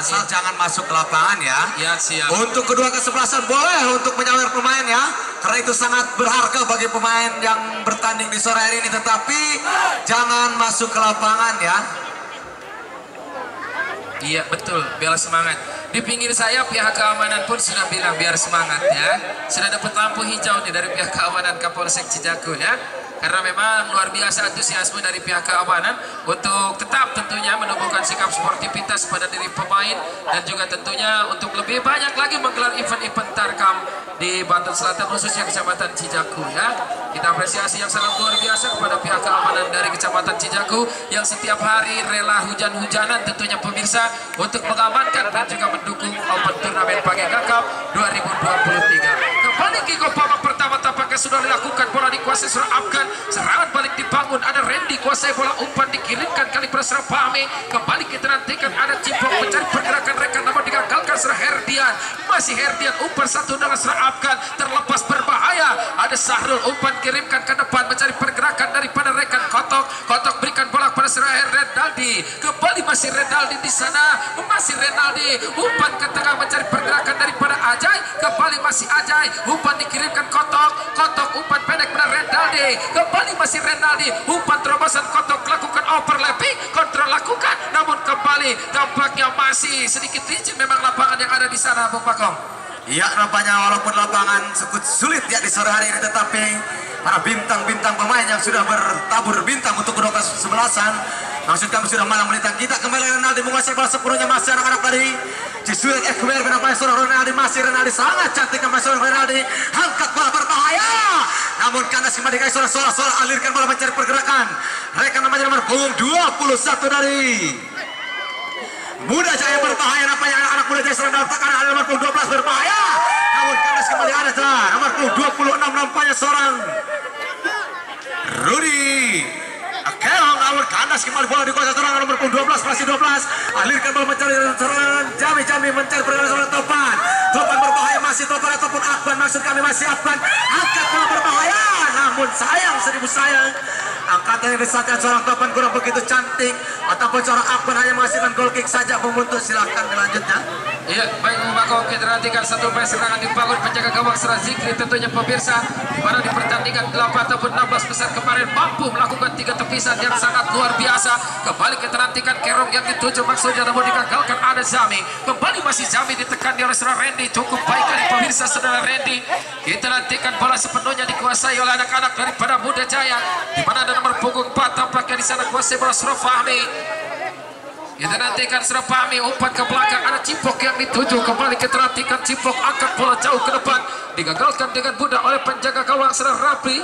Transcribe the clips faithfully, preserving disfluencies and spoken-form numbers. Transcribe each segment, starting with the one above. asal ya. Jangan masuk ke lapangan ya. Ya, siap. Untuk kedua kesebelasan boleh untuk menyawer pemain ya, karena itu sangat berharga bagi pemain yang bertanding di sore hari ini, tetapi jangan masuk ke lapangan ya. Iya betul, biar semangat. Di pinggir saya pihak keamanan pun sudah bilang biar semangat ya. Sudah dapat lampu hijau nih dari pihak keamanan Kapolsek Cijaku ya. Karena memang luar biasa antusiasme dari pihak keamanan untuk tetap tentunya menumbuhkan sikap sportivitas pada diri pemain dan juga tentunya untuk lebih banyak lagi menggelar event-event Tarkam di Banten Selatan khususnya Kecamatan Cijaku ya. Kita apresiasi yang sangat luar biasa kepada pihak keamanan dari Kecamatan Cijaku yang setiap hari rela hujan-hujanan tentunya pemirsa untuk mengamankan dan juga mendukung Open Turnamen Pagenggang Cup dua ribu dua puluh tiga. Kembali ke babak pertama tampaknya sudah dilakukan, bola dikuasai seorang Afgan. Serangan balik dibangun, ada Randy kuasai bola umpan dikirimkan kali berserah Pahmi. Kembali kita nantikan ada Cipong mencari pergerakan rekan, namun digagalkan serah Herdian. Masih Herdian umpan satu dengan serah Afgan, terlepas berbahaya. Ada Sahrul umpan kirimkan ke depan mencari pergerakan daripada rekan Kotok. Kotok berikan bola pada serah Renaldi. Kembali masih Renaldi di sana, masih Renaldi umpan ke tengah mencari pergerakan daripada Ajay. Kembali masih Ajay umpan dikirimkan Kotok. Kotok umpan pendek pada Renaldi. Kembali masih Renaldi, umpan terobosan Kotok, lakukan overlapping, kontrol lakukan, namun kembali tampaknya masih sedikit licin memang lapangan yang ada di sana, Bung Pakom. Iya, nampaknya walaupun lapangan cukup sulit ya di sore hari ini, tetapi para bintang-bintang pemain yang sudah bertabur bintang untuk kedua kesebelasan, maksud kami sudah malang melintang. Kita kembali Renaldi menguasai bola sepenuhnya, masih anak-anak tadi. Cisuren F B R berapa seorang Renaldi, masih Renaldi sangat cantik sama seorang Renaldi, angkat bola berbahaya. Namun karena si Madika sudah soal-soal alirkan bola mencari pergerakan. Rekan namanya nomor punggung dua puluh satu dari Muda Jaya berbahaya, nampaknya anak-anak Muda Jaya serang dalam tekanan, ada nomor punggung dua belas berbahaya. Namun karena si Madika ada nomor punggung dua puluh enam nampaknya seorang Rudy Kelong, namun kandas kembali bola di kuasa serangan nomor punggung dua belas, masih dua belas alirkan bola mencari serangan Jami-Jami mencari pergerakan seorang Topan. Topan berbahaya, masih Topan ataupun Akban, maksud kami masih Akban, angkat bola berbahaya, namun sayang seribu sayang angkatan yang disahkan seorang Topan kurang begitu cantik ataupun seorang Akban hanya menghasilkan goal kick saja. Memutus, silahkan dilanjutnya. Iya, baik Bumako, kita nantikan satu pemain serangan dibangun penjaga gawang serang Zikri tentunya pemirsa. Pada di pertandingan delapan ataupun enam belas besar kemarin mampu melakukan tiga tepisan yang sangat luar biasa. Kembali kita nantikan Kerong yang dituju maksudnya namun digagalkan ada Zami. Kembali masih Zami ditekan oleh serang Randy, cukup baik kali pemirsa saudara Randy. Kita nantikan bola sepenuhnya dikuasai oleh anak-anak daripada Muda Jaya. Di mana ada nomor punggung empat tampaknya di sana kuasai bola serang Fahmi. Kita nantikan serang Pahmi, umpan ke belakang, ada Cipok yang dituju, kembali kita nantikan Cipok angkat bola jauh ke depan, digagalkan dengan mudah oleh penjaga gawang serang Rapi.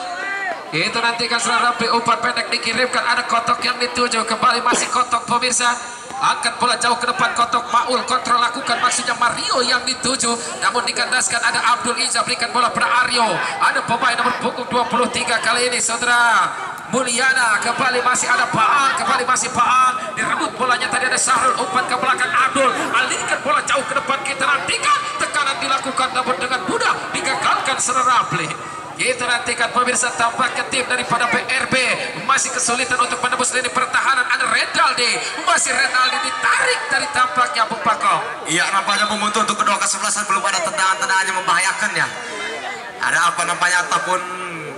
Kita nantikan serang Rapi, umpan pendek dikirimkan, ada Kotok yang dituju, kembali masih Kotok pemirsa, angkat bola jauh ke depan Kotok. Maul kontrol lakukan, maksudnya Mario yang dituju, namun dikandaskan ada Abdul Iza, berikan bola pada Aryo, ada pemain nomor punggung dua puluh tiga kali ini saudara Mulyana. Kembali masih ada Paal, kembali masih Paal, direbut bolanya tadi ada Sahrul, umpan ke belakang Abdul, alirkan bola jauh ke depan, kita nantikan tekanan dilakukan namun dengan mudah digagalkan serapli. Kita nantikan pemirsa tampaknya tim daripada B R B masih kesulitan untuk menembus lini pertahanan, ada Renaldi, masih Renaldi ditarik dari tampaknya Bung Pakau. Iya, nampaknya memuntut untuk kedua kesebelasan belum ada tendangan-tendangan yang membahayakannya. Ada apa nampaknya ataupun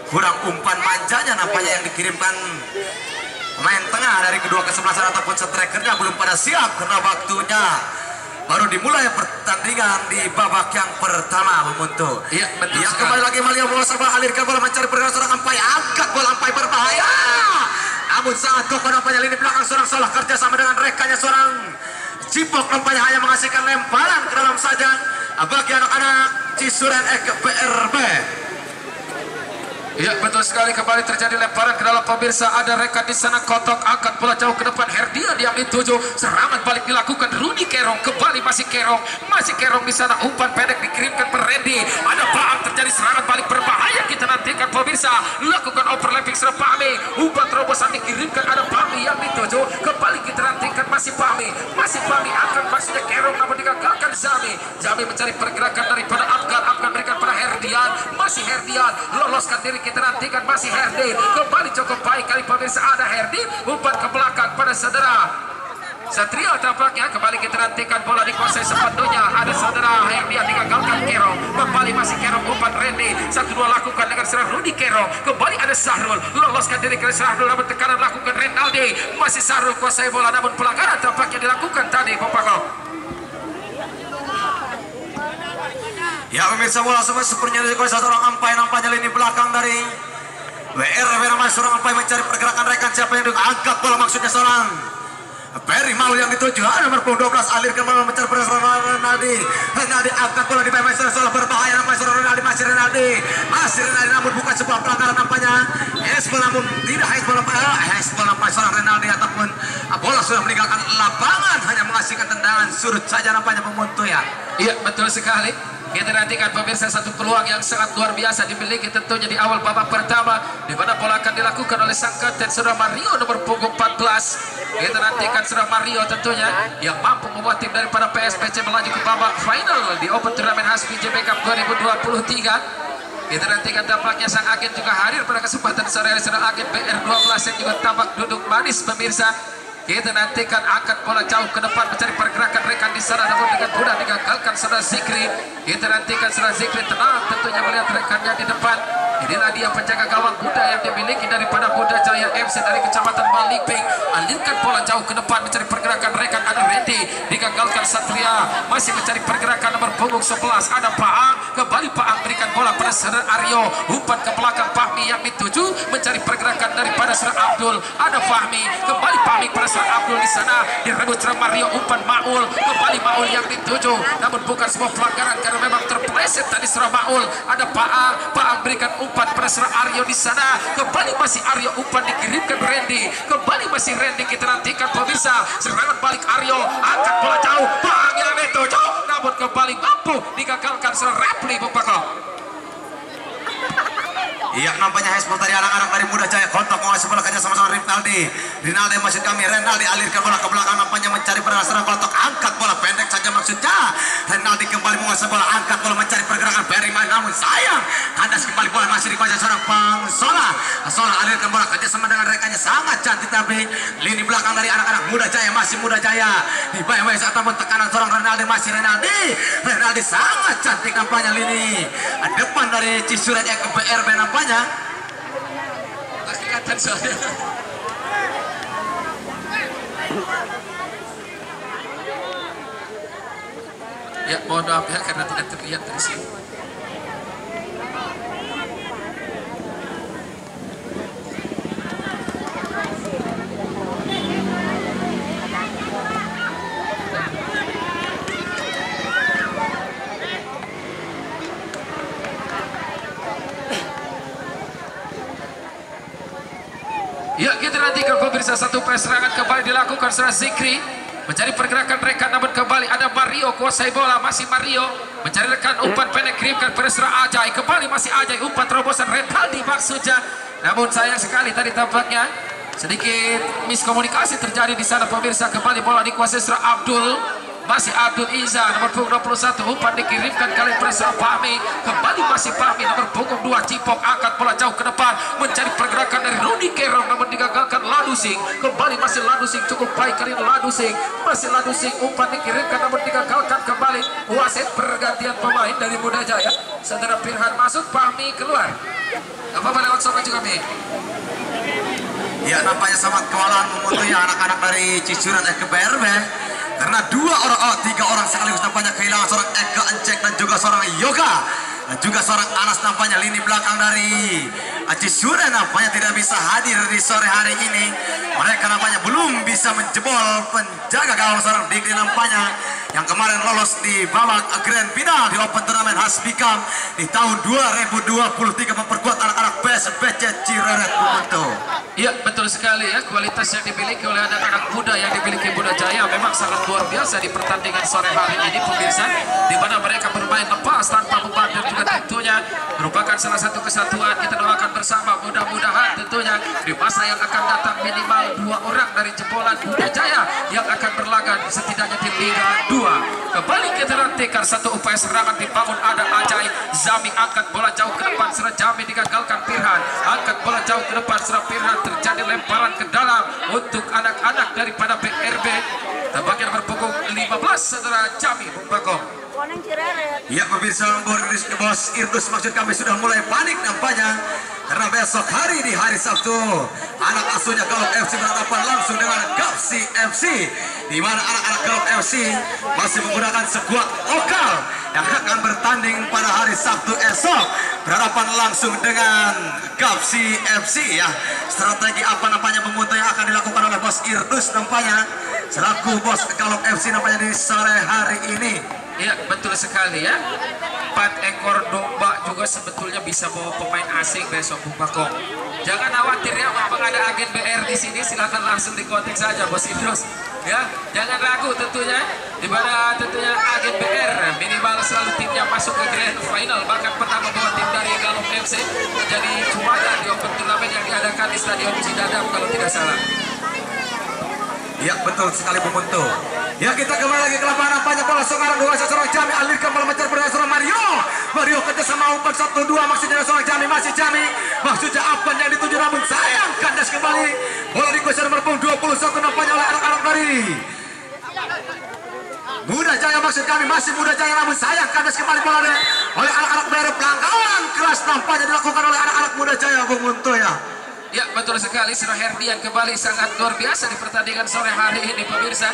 kurang umpan manjanya nampaknya yang dikirimkan pemain tengah dari kedua kesebelasan ataupun strikernya belum pada siap karena waktunya baru dimulai pertandingan di babak yang pertama memuntu. Iya, betul. Ya, kembali lagi Malia Muasabah alirkan bola mencari pergerakan seorang Ampai, angkat bola Ampai berbahaya. Namun sangat kokoh nampaknya lini belakang seorang Salah kerja sama dengan rekannya seorang Cipok, nampaknya hanya menghasilkan lemparan ke dalam saja bagi anak-anak Cisuren F B R B. Ya betul sekali, kembali terjadi lemparan ke dalam pemirsa, ada rekan di sana Kotok angkat bola jauh ke depan, Herdian yang dituju, serangan balik dilakukan Rudi Kerong, kembali masih Kerong, masih Kerong di sana, umpan pendek dikirimkan per Randy, ada Paam, terjadi serangan balik berbahaya, kita nantikan pemirsa lakukan overlapping serang Pahmi, umpan terobosan dikirimkan, ada Pahmi yang dituju, kembali kita nantikan masih Pahmi, masih Pahmi akan maksudnya Kerong namun digagalkan Zami. Zami mencari pergerakan daripada Afgan, Afgan berikan pada Herdian, masih Herdian loloskan diri, kita nantikan masih Herdin, kembali cukup baik kali pemirsa, ada Herdin umpan ke belakang pada saudara Satrio tampaknya. Kembali kita nantikan bola di Nah, yang dia digagalkan Kerong, kembali masih Kerong, umpan Rene, satu dua lakukan dengan serang Rudi Kerong, kembali ada Sahrul, loloskan diri ke Sahrul, namun tekanan lakukan Renaldi, masih Sahrul kuasai bola, namun pelanggaran tampaknya dilakukan tadi Bapak. Ya pemirsa bola semua sepertinya dikuasai seorang ampai, nampaknya lini belakang dari B R B namanya seorang ampai mencari pergerakan rekan siapa yang diangkat bola, maksudnya seorang Ferry Maul yang dituju nomor dua belas alirkan bola mencari pergerakan Renaldi. Renaldi angkat bola di pemain seorang berbahaya namanya seorang Renaldi, masih Renaldi masih Renaldi namun bukan sebuah pelanggaran nampaknya Hesbol, namun tidak Hesbol Hesbol nampaknya seorang Renaldi ataupun bola sudah meninggalkan lapangan, hanya mengasihkan tendangan surut saja nampaknya pemuntu ya. Iya betul sekali. Kita nantikan pemirsa satu peluang yang sangat luar biasa dimiliki tentunya di awal babak pertama, di mana bola akan dilakukan oleh sang kapten Surah Mario nomor punggung empat belas. Kita nantikan Surah Mario tentunya yang mampu membuat tim daripada P S P C melaju ke babak final di Open Turnamen H B K Cup dua ribu dua puluh tiga. Kita nantikan tampaknya sang agen juga hadir pada kesempatan sore ini, Surah agen B R dua belas yang juga tampak duduk manis pemirsa. Kita nantikan angkat bola jauh ke depan mencari pergerakan rekan di sana, namun dengan mudah digagalkan Saudara Zikri. Kita nantikan Saudara Zikri tenang tentunya melihat rekannya di depan. Inilah dia penjaga gawang Muda yang dimiliki daripada Muda Jaya F C dari Kecamatan Maliping. Alirkan bola jauh ke depan mencari pergerakan rekan, ada Randy, digagalkan Satria. Masih mencari pergerakan nomor punggung sebelas, ada Paang, kembali Paang berikan bola pada Saudara Aryo, umpan ke belakang Fahmi yang dituju mencari pergerakan daripada Saudara Abdul, ada Fahmi, kembali Fahmi pada Abdul di sana direbut Surah Mario, umpan Maul, kembali Maul yang dituju namun bukan sebuah pelanggaran karena memang terpleset tadi Surah Maul, ada Paang, Paang berikan umpan pada Surah Aryo di sana, kembali masih Aryo, umpan dikirimkan Randy, kembali masih Randy. Kita nantikan pemirsa serangan balik Aryo, angkat bola jauh, Paang yang dituju namun kembali mampu digagalkan Surah Rapli Bupakol. Iya nampaknya Hesbol tadi anak-anak dari Muda Jaya kontak mengawasi bola kerja sama-sama Rinaldi. Rinaldi maksud kami Rinaldi alirkan bola ke belakang nampaknya mencari pergerakan kotak, angkat bola pendek saja maksudnya. Rinaldi kembali menguasai bola, angkat bola mencari pergerakan Berima namun sayang kandas kembali bola masih dikuasai seorang Bang Sola. Sola alirkan bola kerja sama dengan rekannya sangat cantik, tapi lini belakang dari anak-anak Muda Jaya masih Muda Jaya. Di bawah ataupun tekanan seorang Rinaldi masih Rinaldi. Rinaldi sangat cantik nampaknya lini depan dari Cisuren Jaya ke B R B nampaknya. Hakikatan saudara. Ya mohon maaf ya karena tidak terlihat dari sini. Ya kita nantikan pemirsa satu serangan kembali dilakukan Surah Zikri mencari pergerakan rekan namun kembali ada Mario kuasai bola, masih Mario mencari rekan umpan pendek kirimkan pada Surah Ajay, kembali masih Ajay umpan terobosan Renaldi maksudnya, namun sayang sekali tadi tampaknya sedikit miskomunikasi terjadi di sana pemirsa. Kembali bola dikuasai Surah Abdul, masih Abdul Iza nomor punggung dua puluh satu, umpan dikirimkan kali Presra Fahmi, kembali masih Fahmi nomor punggung dua, Cipok angkat bola jauh ke depan mencari pergerakan dari Rudi Kerong namun digagalkan Ladusing, kembali masih Ladusing cukup baik kali Ladusing, masih Ladusing umpan dikirimkan namun digagalkan kembali. Wasit pergantian pemain dari Muda Jaya, saudara Pirhan masuk, Fahmi keluar. Apa-apa lewat sama juga Mi. Ya nampaknya sangat kewalahan memutuhi anak-anak dari Cisuren ke B R B karena dua orang, oh, tiga orang sekaligus nampaknya kehilangan seorang Eka Encek dan juga seorang Yoga dan juga seorang Anas nampaknya. Lini belakang dari Cisuren nampaknya tidak bisa hadir di sore hari ini, mereka nampaknya belum bisa menjebol penjaga gawang seorang Dikri nampaknya yang kemarin lolos di babak grand final di Open Turnamen Hasbikam di tahun dua ribu dua puluh tiga memperkuat anak-anak B S B C Cireret Bumanto. Iya betul sekali ya, kualitas yang dimiliki oleh anak-anak muda yang dimiliki Muda Jaya memang sangat luar biasa di pertandingan sore hari ini pemirsa, di mana mereka bermain lepas tanpa beban dan juga tentunya merupakan salah satu kesatuan. Kita doakan bersama mudah-mudahan tentunya di masa yang akan datang minimal dua orang dari jebolan Muda Jaya yang akan berlaga setidaknya di Liga dua. Kembali kita nantikan satu upaya serangan dibangun ada Ajay, Zami angkat bola jauh ke depan Surah Jami digagalkan Pirhan, angkat bola jauh ke depan Surah Pirhan, terjadi lemparan ke dalam untuk anak-anak daripada B R B tampaknya nomor punggung lima belas Surah Jami Bung Bagong. Ya pemirsa, Borgris Bos Irtus maksud kami sudah mulai panik nampaknya, karena besok hari di hari Sabtu anak asuhnya Galop F C berhadapan langsung dengan Gafsi F C, di mana anak-anak Galop F C masih menggunakan skuad lokal yang akan bertanding pada hari Sabtu esok berhadapan langsung dengan Gafsi F C. Ya, strategi apa nampaknya memuntah yang akan dilakukan oleh Bos Irtus nampaknya selaku Bos Galop F C nampaknya di sore hari ini. Ya, betul sekali ya. Empat ekor domba juga sebetulnya bisa bawa pemain asing besok, Bung Pakong. Jangan khawatir ya, memang ada agen B R di sini, silahkan langsung dikontak saja Bos Idrus. Ya, jangan ragu tentunya, di mana tentunya agen B R minimal selalu timnya masuk ke grand final, bahkan pernah membawa tim dari Galop F C menjadi juara di Open Turnamen yang diadakan di Stadion Musi Dadam kalau tidak salah. Ya, betul sekali pemuntuh. Ya, kita kembali lagi ke lapangan panjang bola sekarang dua seorang Jami alirkan bola mencar pada seorang Mario. Mario kerja sama umpan satu dua maksudnya seorang Jami masih Jami. Maksudnya apa yang dituju namun sayang kandas kembali. Bola dikuasai nomor punggung dua puluh satu nampaknya oleh anak-anak dari Muda Jaya, maksud kami masih Muda Jaya namun sayang kandas kembali bola oleh anak-anak dari pelanggaran keras nampaknya dilakukan oleh anak-anak Muda Jaya, Bung Munto ya. Ya, betul sekali, Sir Herdian kembali sangat luar biasa di pertandingan sore hari ini pemirsa.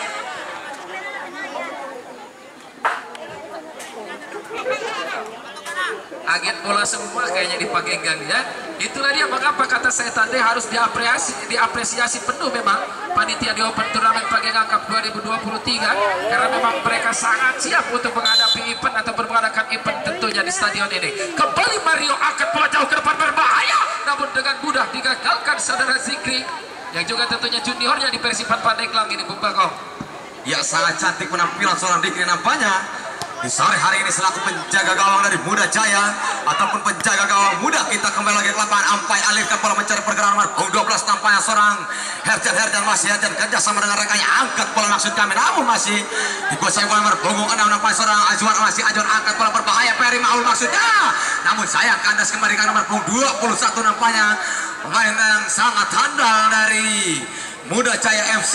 Agen bola semua kayaknya di Pagenggang ya. Itulah dia mengapa kata saya tadi harus diapresiasi, diapresiasi penuh memang panitia di Open Turnamen Pagenggang Cup dua ribu dua puluh tiga, karena memang mereka sangat siap untuk menghadapi event atau mengadakan event tentunya di stadion ini. Kembali Mario akan bola jauh ke depan berbahaya, namun dengan mudah digagalkan saudara Zikri yang juga tentunya juniornya di Persipan Pandeglang ini, Bung Bagong. Ya, sangat cantik penampilan seorang Zikri nampaknya di sore hari ini selaku penjaga gawang dari Muda Jaya ataupun penjaga gawang muda. Kita kembali lagi ke lapangan Ampai alirkan bola mencari pergerakan nomor dua belas nampaknya seorang Herjan Herjan masih Herjan kerja sama dengan rekannya angkat bola maksud kami namun masih dikuasai bola nomor punggung enam nampaknya seorang Azwar masih Azwar angkat bola berbahaya Peri Maul maksudnya namun sayang kandas kembali ke nomor punggung dua puluh satu nampaknya pemain yang sangat handal dari Muda Jaya F C.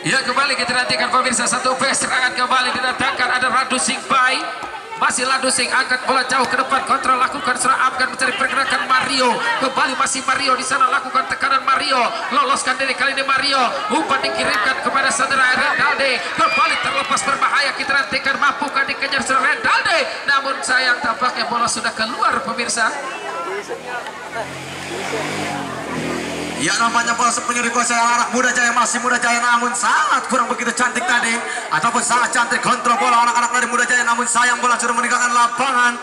Ya, kembali kita nantikan pemirsa satu face serangan kembali didatangkan ada Radu Singbai masih Radu Sing angkat bola jauh ke depan kontrol lakukan serang akan mencari pergerakan Mario kembali masih Mario di sana lakukan tekanan Mario loloskan diri kali ini Mario umpan dikirimkan kepada saudara Rendalde kembali terlepas berbahaya kita nantikan mampukah dikejar saudara Rendalde namun sayang tampaknya bola sudah keluar pemirsa. Ya, nampaknya bola sepenuh dikuasai anak Muda Jaya masih Muda Jaya namun sangat kurang begitu cantik tadi ataupun sangat cantik kontrol bola anak-anak dari Muda Jaya namun sayang bola sudah meninggalkan lapangan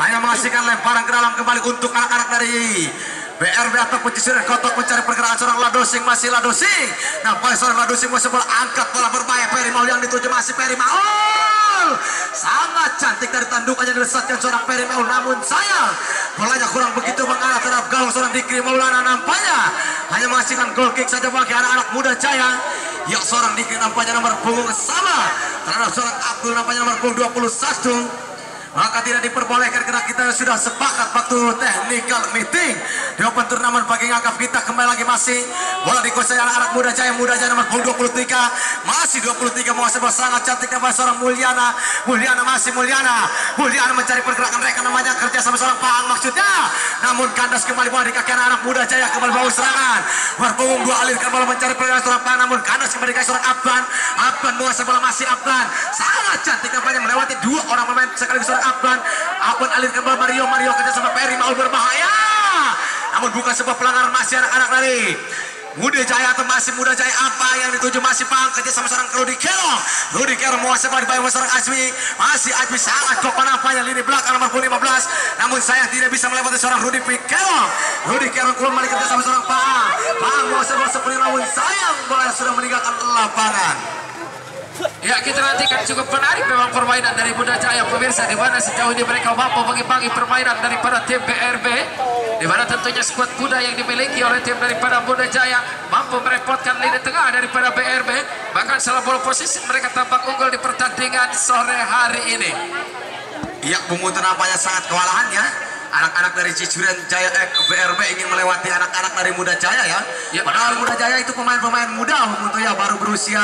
hanya menghasilkan lemparan ke dalam kembali untuk anak-anak dari B R B ataupun Cisuren kotak mencari pergerakan seorang Ladosing masih Ladosing nampaknya seorang Ladosing masih bola angkat bola berbahaya Peri Maul yang dituju masih Peri Maul sangat cantik dari tandukannya dilesatkan seorang Peri Maul namun sayang bolanya kurang begitu mengarah terhadap gawang seorang Dikri Maulana nampaknya hanya menghasilkan goal kick saja bagi anak-anak Muda Jaya. Ya, seorang Dikri nampaknya nomor punggung sama terhadap seorang Abdul nampaknya nomor punggung dua puluh satu maka tidak diperbolehkan karena kita sudah sepakat waktu technical meeting di Open Turnamen Pagenggang Cup. Kita kembali lagi masih bola dikuasai anak-anak Muda Jaya. Muda Jaya nomor dua puluh tiga masih dua puluh tiga menguasai bola sangat cantik namanya seorang Mulyana Mulyana masih Mulyana Mulyana mencari pergerakan rekan namanya kerja sama seorang Paang maksudnya namun kandas kembali bola di kaki anak-anak Muda Jaya kembali bawa serangan berpunggung dua alirkan bola mencari pergerakan seorang Paang namun kandas kembali ke seorang Abdan Abdan menguasai bola masih Abdan sangat cantik namanya melewati dua orang pemain sekaligus seorang Abdan Abdan alirkan bola Mario Mario kerja sama Peri Maul berbahaya namun bukan sebuah pelanggaran masih anak-anak dari Muda Jaya atau masih Muda Jaya apa yang dituju masih pangkatnya sama seorang Rudi Kero. Rudi Kero menguasai bola dibayar seorang Azmi. Masih Azmi sangat kok panapanya lini belakang nomor lima belas. Namun saya tidak bisa melewati seorang Rudi Kero. Rudi Kero keluar maliknya sama seorang Paa. Paa menguasai bola sepenuhnya namun sayang bola sudah meninggalkan lapangan. Ya, kita nantikan cukup menarik memang permainan dari Muda Jaya pemirsa, di mana sejauh ini mereka mampu mengimbangi permainan daripada tim B R B, di mana tentunya skuad kuda yang dimiliki oleh tim daripada Muda Jaya mampu merepotkan lini tengah daripada B R B. Bahkan selama bola posisi mereka tampak unggul di pertandingan sore hari ini. Ya, pemutar nampaknya sangat kewalahan ya. Anak-anak dari Cisuren Jaya eh, B R B ingin melewati anak-anak dari Muda Jaya ya. Ya, padahal Muda Jaya itu pemain-pemain muda untuk ya baru berusia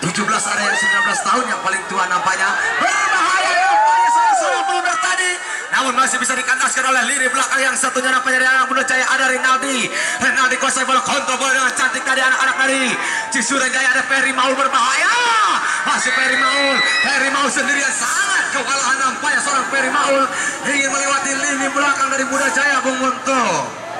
tujuh belas sampai sembilan belas tahun yang paling tua nampaknya. Berbahaya yang paling salah-salah peluang tadi. Namun masih bisa dikantaskan oleh lini belakang yang satunya nampaknya dari anak Muda Jaya ada Rinaldi. Rinaldi kuasai bola, kontrol bola dengan cantik tadi anak-anak dari Cisuren Jaya. Ada Ferry Maul berbahaya. Masih Ferry Maul. Ferry Maul sendirian sangat kewalahan nampaknya seorang Ferry Maul ingin melewati lini belakang dari Muda Jaya Bung Munto.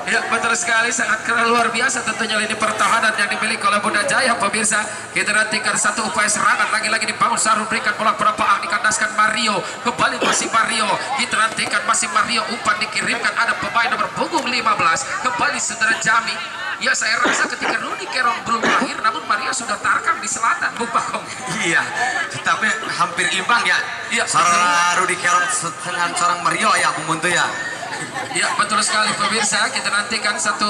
Ya, betul sekali, sangat keren luar biasa tentunya lini pertahanan yang dimiliki oleh Muda Jaya pemirsa. Kita nantikan satu upaya serangan lagi-lagi dibangun Sarun, berikan bola berapaan dikandaskan Mario, kembali masih Mario, kita nantikan masih Mario, umpan dikirimkan ada pemain nomor punggung lima belas kembali saudara Jami. Ya, saya rasa ketika Rudi Kerong belum lahir namun Mario sudah Tarkam di selatan Bung Pakong. Iya, tapi hampir imbang ya, ya seorang Rudi Kerong dengan seorang Mario ya Bung Buntu ya. Ya, betul sekali pemirsa, kita nantikan satu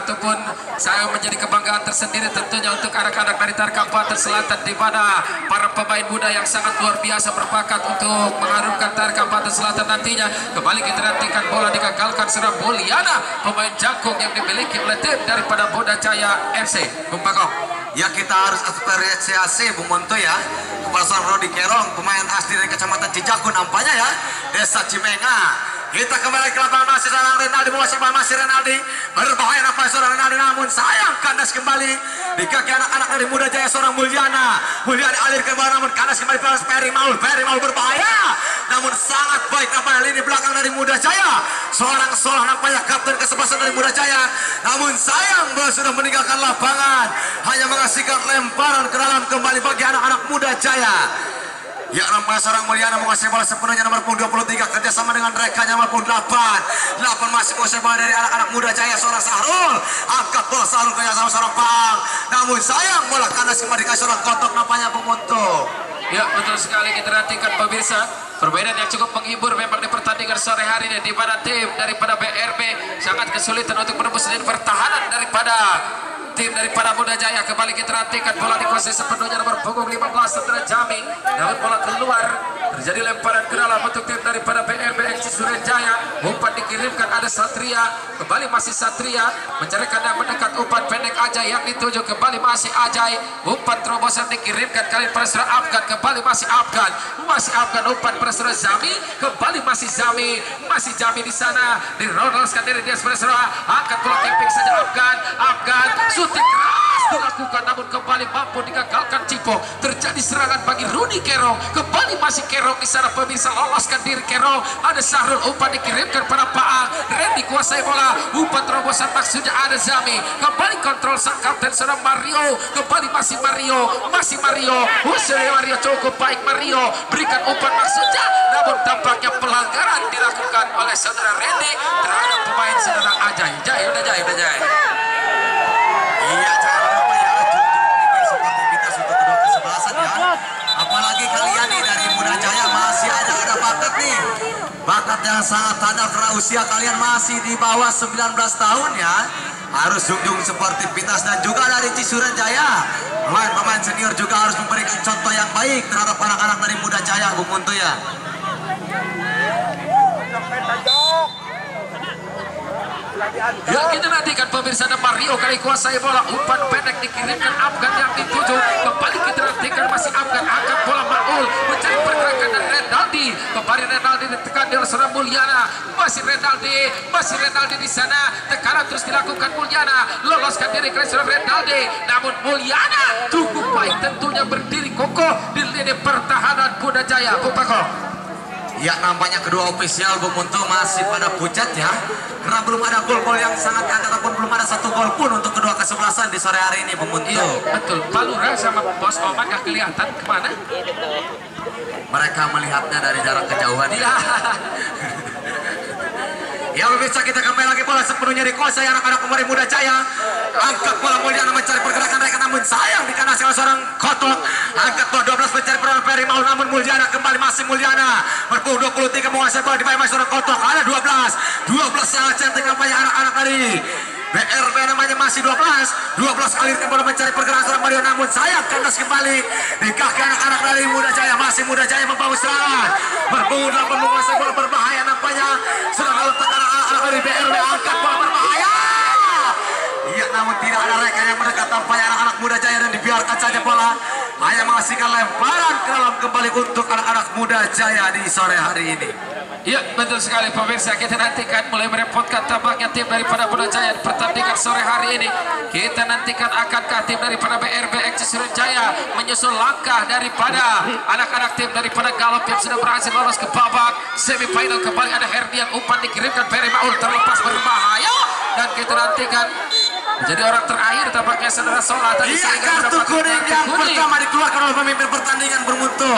ataupun saya menjadi kebanggaan tersendiri tentunya untuk anak-anak dari Tarkam Banten Selatan, di mana para pemain muda yang sangat luar biasa berbakat untuk mengharumkan Tarkam Banten Selatan nantinya. Kembali kita nantikan bola digagalkan serang Mulyana, pemain jagung yang dimiliki oleh tim daripada Muda Jaya F C. Bung Pakong. Ya, kita harus apresiasi Bung Monto ya. Kepala seorang Rudi Kerong, pemain asli dari Kecamatan Cijaku nampaknya ya, Desa Cimenga. Kita kembali ke lapangan masih seorang Rinaldi, masih masih Rinaldi berbahaya nampaknya seorang Rinaldi, namun sayang kandas kembali di kaki anak-anak dari Muda Jaya seorang Mulyana. Mulyana alirkan bola namun kandas kembali ke Ferry Maul. Ferry Maul berbahaya namun sangat baik nampaknya lini belakang dari Muda Jaya seorang Solah nampaknya kapten kesebelasan dari Muda Jaya, namun sayang bola sudah meninggalkan lapangan, hanya mengasihkan lemparan ke dalam kembali bagi anak-anak Muda Jaya. Ya, nampaknya seorang Mulyana menguasai bola sepenuhnya nomor punggung dua puluh tiga kerjasama dengan rekannya nomor punggung delapan. delapan masih menguasai bola dari anak-anak Muda Jaya seorang Sahrul. Angkat bola Sahrul kerjasama seorang Pang. Namun sayang bola kandas kembali dikasih seorang Kotok nampaknya pemontok. Ya, betul sekali, kita nantikan pemirsa perbedaan yang cukup menghibur memang di pertandingan sore hari ini, di mana tim daripada B R B sangat kesulitan untuk menembus lini pertahanan daripada tim daripada Muda Jaya. Kembali kita nantikan bola dikuasai sepenuhnya nomor punggung lima belas setelah Jami, namun bola keluar, terjadi lemparan ke dalam untuk tim daripada B R B Cisuren Jaya. Umpan dikirimkan ada Satria, kembali masih Satria mencari kandang mendekat, umpan pendek Ajay yang dituju, kembali masih Ajay, umpan terobosan dikirimkan kali persera Afgan, kembali masih Afgan, masih Afgan, umpan persera Zami, kembali masih Zami, masih Zami di sana di Ronaldkan diri dia persera, angkat bola keping saja Afgan, Afgan sutik keras dilakukan namun kembali mampu digagalkan Cipo. Terjadi serangan bagi Rudi Kerong, kembali masih Kerong di sana pemirsa, loloskan diri Kerong, ada Sahrul, umpan dikirimkan pada Paang, Randy kuasai bola, umpan terobosan maksudnya ada Zami, kembali kontrol sang kapten serang Mario, kembali masih Mario, masih Mario, usul Mario cukup baik Mario, berikan umpan maksudnya, namun tampaknya pelanggaran dilakukan oleh saudara Randy terhadap pemain saudara Ajay. Jai, udah Jai, udah Jai. Iya, jangan lupa ya, tunjukkan sportivitas untuk kedua kesebelasan ya. Apalagi kalian nih dari Muda Jaya masih ada ada bakat nih, bakat yang sangat tanda karena usia kalian masih di bawah sembilan belas tahun ya. Harus junjung sportivitas, dan juga dari Cisuren Jaya pemain-pemain senior juga harus memberikan contoh yang baik terhadap anak-anak dari Muda Jaya Bung Munto ya. Ya, kita nantikan pemirsa ada Mario kali kuasai bola, umpan pendek dikirimkan Afgan yang dituju, kembali kita nantikan masih Afgan, angkat bola Maul mencari pergerakan dari Renaldi, kembali Renaldi ditekan oleh seorang Mulyana, masih Renaldi, masih Renaldi di sana, tekanan terus dilakukan Mulyana, loloskan diri ke seorang Renaldi, namun Mulyana cukup baik tentunya berdiri kokoh di lini pertahanan Muda Jaya. Bung Pakong. Ya, nampaknya kedua ofisial Bung Munto masih pada pucat ya, karena belum ada gol-gol yang sangat ataupun belum ada satu gol pun untuk kedua kesebelasan di sore hari ini, Bung Munto. Iya, betul. Pak Lurah sama Bos Oman gak kelihatan kemana? Mereka melihatnya dari jarak kejauhan. Ya. Ya, pemirsa, kita kembali lagi bola sepenuhnya di kuasa anak-anak pemain Muda Jaya. Angkat bola mulia mencari pergerakan mereka, namun sayang di kanan salah seorang kotok. Angkat bola dua belas mencari peran Ferry Maul, namun Mulyana kembali masih Mulyana. Berpuluh dua puluh tiga menguasai bola di bawah seorang kotok. Ada dua belas, dua belas sangat cantik nampaknya anak-anak tadi. B R B namanya masih dua belas, dua belas alirkan bola mencari pergerakan seorang Mario, namun sayang kandas kembali di kaki anak-anak dari Muda Jaya. Masih Muda Jaya membawa serangan. Berpuluh delapan menguasai bola berbahaya nampaknya. Sudah meletak anak-anak dari B R B, angkat bola berbahaya. Iya, namun tidak ada rekan yang mendekat tampaknya anak-anak Muda Jaya dan dibiarkan saja bola. Hanya menghasilkan lemparan ke dalam kembali untuk anak-anak Muda Jaya di sore hari ini. Ya, betul sekali pemirsa, kita nantikan mulai merepotkan tampaknya tim daripada Muda Jaya pertandingan sore hari ini. Kita nantikan akankah tim daripada B R B X Cisuren Jaya menyusul langkah daripada anak-anak tim daripada Galop yang sudah berhasil lolos ke babak semifinal. Kembali ada Herdian umpan dikirimkan Ferry Maul, terlepas berbahaya, dan kita nantikan jadi orang terakhir tampaknya saudara Sola tadi. Iya, kartu kuning yang kuning pertama dikeluarkan oleh pemimpin pertandingan bermutu.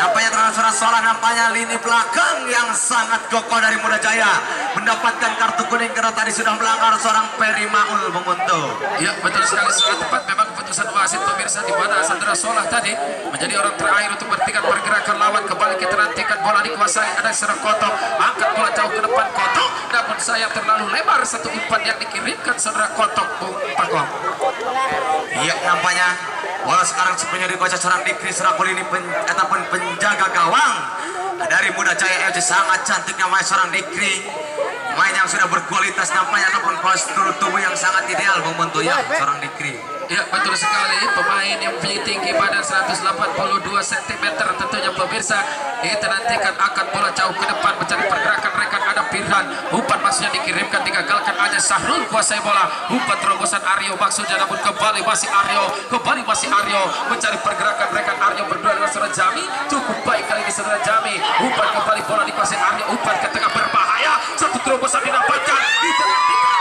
Nampaknya saudara Sola, nampaknya lini belakang yang sangat kokoh dari Muda Jaya mendapatkan kartu kuning karena tadi sudah melanggar seorang Ferry Maul, bermutu. Iya, betul sekali, sangat tepat memang keputusan wasit pemirsa, di mana saudara Sola tadi menjadi orang terakhir untuk menghentikan pergerakan lawan. Kembali kita nantikan bola dikuasai ada seorang kotok, angkat bola jauh ke depan kotok, namun sayang terlalu lebar satu umpan yang dikirimkan saudara kotok. Iya, nampaknya bola sekarang sepenuhnya dikocok seorang Dikri Serakul ini pen, ataupun penjaga gawang dari Muda Jaya F C. Sangat cantik namanya seorang Dikri, main yang sudah berkualitas nampaknya, ataupun postur tubuh yang sangat ideal membentuknya seorang Dikri. Ya, betul sekali, pemain yang mempunyai tinggi badan seratus delapan puluh dua sentimeter tentunya pemirsa. Kita nantikan akan bola jauh ke depan mencari pergerakan rekan, ada Pirhan, umpan maksudnya dikirimkan digagalkan, ada Syahrul kuasai bola, umpan terobosan Aryo maksudnya, namun kembali masih Aryo, kembali masih Aryo mencari pergerakan rekan. Aryo berdua dengan saudara Jami, cukup baik kali ini saudara Jami, umpan kembali bola dikuasai Aryo, umpan ke tengah berbahaya, satu terobosan didapatkan di tengah-tengah,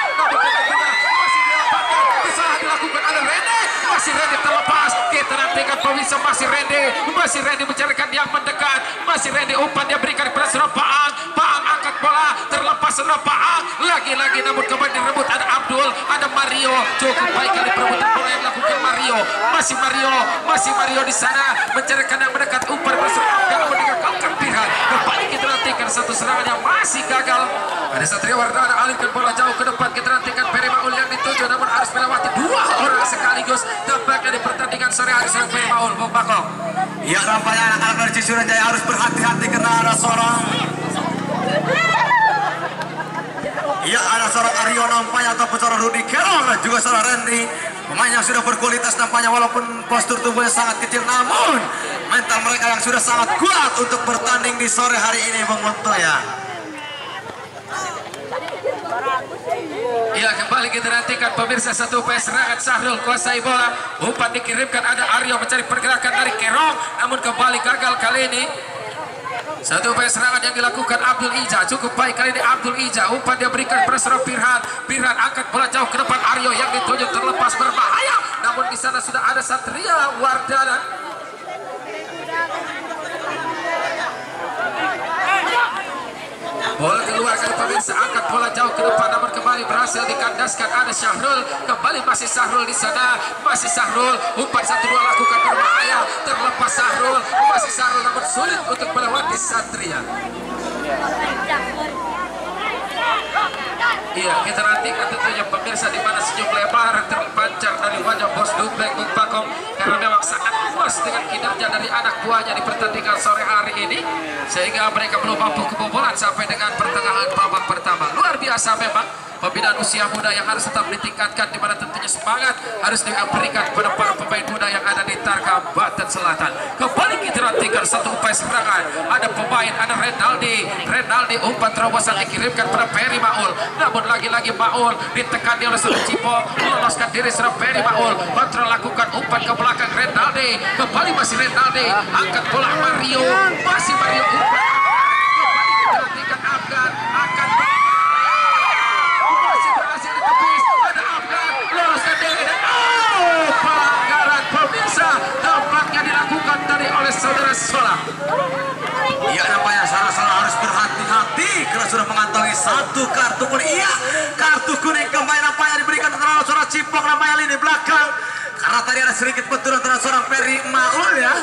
masih Rende terlepas. Kita nantikan pemirsa, masih Rende masih Rende mencarikan yang mendekat, masih Rende umpan dia berikan kepada Surabaya Paang. Paang angkat bola terlepas Surabaya Paang lagi-lagi, namun kembali direbut ada Abdul, ada Mario, cukup baik kali perebutan bola yang dilakukan Mario, masih Mario masih Mario di sana mencarikan yang mendekat, umpan Surabaya Paang mendekat Pirhan. Kembali kita nantikan satu serangan yang masih gagal, ada Satria Wardana alirkan bola jauh ke depan. Kita nantikan Ferry Maul yang dituju, namun harus melewati dua orang sekaligus tampaknya di pertandingan sore hari Ferry Maul, Bung Pakong. Ya, nampaknya anak-anak dari Cisuren Jaya harus berhati-hati karena ada seorang ya ada seorang Aryo nampaknya, ataupun seorang Rudy Kerong, juga seorang Randy, pemain yang sudah berkualitas nampaknya, walaupun postur tubuhnya sangat kecil, namun mental mereka yang sudah sangat kuat untuk bertanding di sore hari ini, Bung Munto ya. Ya, kembali kita nantikan pemirsa satu upaya serangan Syahrul kuasai bola, umpan dikirimkan ada Aryo mencari pergerakan dari Kerong, namun kembali gagal kali ini. Satu upaya serangan yang dilakukan Abdul Ija, cukup baik kali ini Abdul Ija, umpan dia berikan kepada Pirhan. Pirhan angkat bola jauh ke depan Aryo yang ditunjuk terlepas berbahaya, namun di sana sudah ada Satria Wardana. Bola dikeluarkan pemirsa, angkat bola jauh ke depan, namun kembali berhasil dikandaskan ada Syahrul. Kembali masih Syahrul di sana, masih Syahrul, umpan satu dua lakukan berbahaya, terlepas Syahrul, masih Syahrul, namun sulit untuk melewati Satria. Iya, kita nantikan tentunya pemirsa di mana senyum lebar terpancar dari wajah Bos Dublek Bung Pakong, karena memang sangat puas dengan kinerja dari anak buahnya di pertandingan sore hari ini, sehingga mereka belum mampu kebobolan sampai dengan pertengahan babak pertama. Luar biasa memang pembinaan usia muda yang harus tetap ditingkatkan, di mana tentunya semangat harus diberikan kepada para pemain muda yang ada di Tarkam, Banten Selatan. Kembali kita nantikan satu upaya serangan, ada pemain, ada Renaldi, Renaldi umpan terobosan dikirimkan pada Ferry Maul, namun lagi-lagi Maul ditekan oleh seorang Cipo, meloloskan diri seorang Ferry Maul, kontra lakukan umpan ke belakang Renaldi, kembali masih Renaldi, angkat bola Mario, masih Mario umpan Satu kartu kuning. Iya, kartu kuning kembali nampaknya diberikan terhadap seorang Cipong nampaknya lini belakang. Karena tadi ada sedikit benturan terhadap seorang Ferry Maul ya.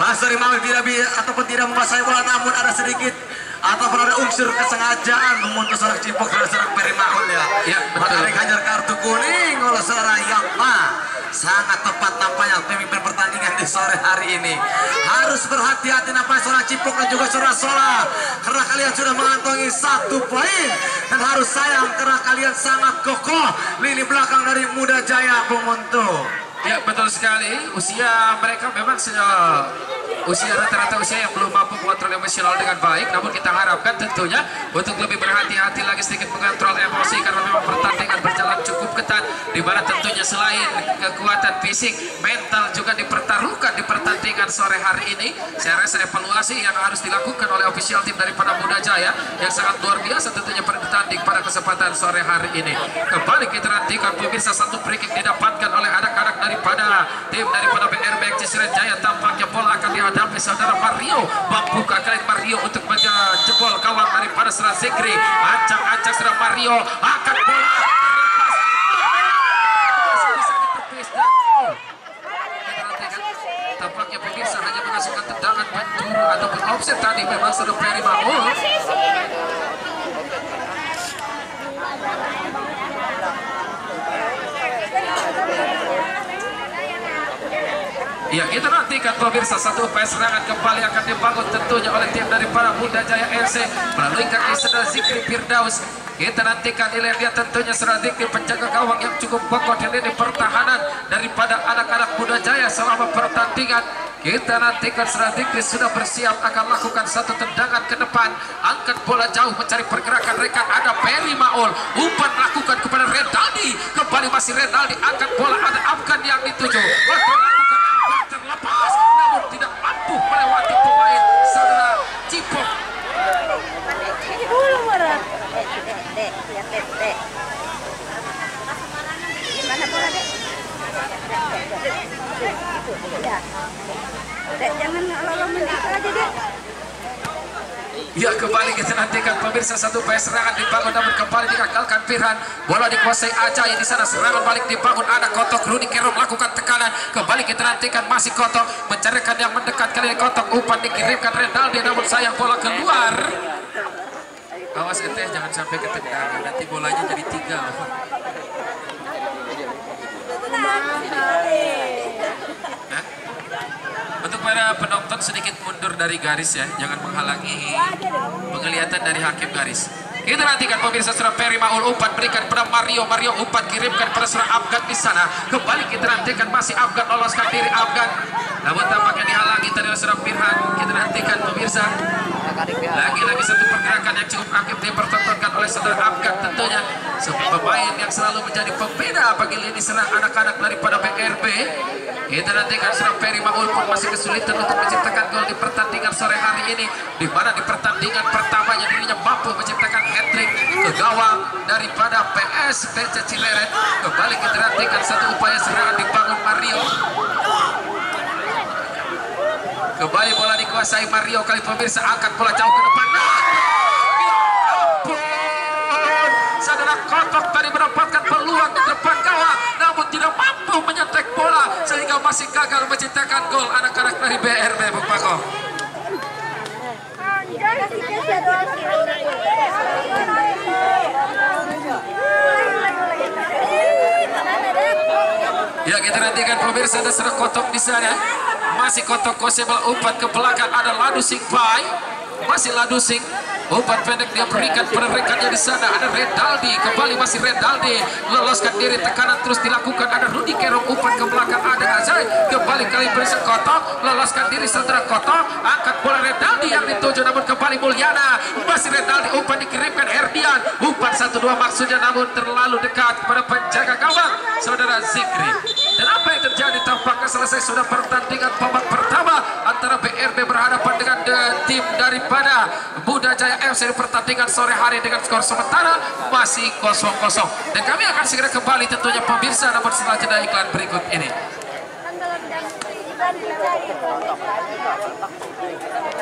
Pas dari Maul tidak bisa ataupun tidak menguasai bola, namun ada sedikit ataupun ada unsur kesengajaan memutus seorang Cipong terhadap seorang Ferry Maul ya. Ya, betul. Hajar kartu kuning oleh seorang Yama. Sangat tepat nampaknya pemimpin pertandingan di sore hari ini. Harus berhati-hati nampaknya seorang Cipok dan juga seorang Solah, karena kalian sudah mengantongi satu poin dan harus sayang karena kalian sangat kokoh lini belakang dari Muda Jaya Bomonto. Ya, betul sekali. Usia mereka memang sudah usia rata-rata usia yang belum mampu mengontrol emosional dengan baik, namun kita harapkan tentunya untuk lebih berhati-hati lagi sedikit mengontrol emosi, karena memang pertandingan berjalan cukup ketat, di mana tentunya selain kekuatan fisik, mental juga dipertaruhkan di pertandingan sore hari ini. Saya rasa evaluasi yang harus dilakukan oleh official tim daripada Muda Jaya yang sangat luar biasa tentunya bertanding pada kesempatan sore hari ini. Kembali kita nantikan pemirsa, satu free kick didapatkan oleh anak-anak daripada tim daripada B R B Cisuren Jaya. Tampaknya bola akan dihadirkan tapi saudara Mario membuka kali Mario untuk menjebol kawan daripada Serah Zikri. Acak-acak Serah Mario akan bola tampaknya pemirsa hanya menghasilkan tendangan penjuru ataupun offset tadi memang sudah Ferry Maul. Ya, kita nantikan pemirsa, satu upaya serangan kembali akan dibangun tentunya oleh tim daripada Muda Jaya F C melalui kaki Serah Zikri Firdaus. Kita nantikan nilai dia tentunya Serah Zikri, penjaga gawang yang cukup kokoh di lini pertahanan daripada anak-anak Muda Jaya selama pertandingan. Kita nantikan Serah Zikri sudah bersiap akan lakukan satu tendangan ke depan, angkat bola jauh mencari pergerakan rekan. Ada Ferry Maul, umpan lakukan kepada Renaldi, kembali masih Renaldi angkat bola, ada Afgan yang dituju, terlepas namun tidak mampu melewati pemain saudara Cipok. Ya, kembali kita nantikan pemirsa, satu upaya serangan dibangun namun kembali digagalkan Firhan. Bola dikuasai Aja, ya di sana serangan balik dibangun, ada Kotok. Rudi Kerom melakukan tekanan, kembali kita nantikan masih Kotok mencarikan yang mendekat, kali Kotok umpan dikirimkan Renaldi namun sayang bola keluar. Awas ente jangan sampai ketendangan, nanti bolanya jadi tiga. Untuk para penonton sedikit mundur dari garis ya, jangan menghalangi penglihatan dari hakim garis. Kita nantikan pemirsa, Serah Ferry Maul umpan berikan pada Mario, Mario umpan kirimkan pada Serah Afgan di sana. Kembali kita nantikan masih Afgan, loloskan diri Afgan, namun tampaknya dihalangi tadi oleh Serah Firhan. Kita nantikan pemirsa, lagi-lagi satu pergerakan yang cukup aktif dipertontonkan oleh saudara Afgan tentunya. Sebuah pemain yang selalu menjadi pembeda bagi lini serang anak-anak daripada B R B. Kita nantikan Serah Ferry Maul pun masih kesulitan untuk menciptakan gol di pertandingan sore hari ini, di mana di pertandingan pertamanya dirinya mampu menciptakan hat-trick ke gawang daripada P S P C Cileret. Kembali kita nantikan satu upaya serangan dibangun Mario. Kembali bola dikuasai Mario, kali pemirsa angkat bola jauh ke depan. Nah, ampun, saudara Kotok tadi mendapatkan peluang di depan gawang, namun tidak mampu menyetek bola sehingga masih gagal menciptakan gol anak-anak dari B R B Bung Pako. Ya, kita nantikan pemirsa, ada Serah Kotok di sana. Masih Kotok kosebal umpan ke belakang, ada Ladu Sing Pai, masih Ladu Sing. Umpan pendek dia berikan pada rekannya di sana, ada Renaldi, kembali masih Renaldi loloskan diri, tekanan terus dilakukan, ada Rudi Kerong umpan ke belakang, ada Azai kembali kali berisi Kotok, loloskan diri saudara Kotok, angkat bola Renaldi yang dituju namun kembali Mulyana, masih Renaldi umpan dikirimkan Herdian, umpan satu dua maksudnya namun terlalu dekat pada penjaga gawang saudara Zikri. Dan apa yang terjadi, tampaknya selesai sudah pertandingan babak pertama antara B R B berhadapan dengan tim daripada Muda Jaya F C di pertandingan sore hari dengan skor sementara masih kosong kosong. Dan kami akan segera kembali tentunya pemirsa, namun setelah jeda iklan berikut ini.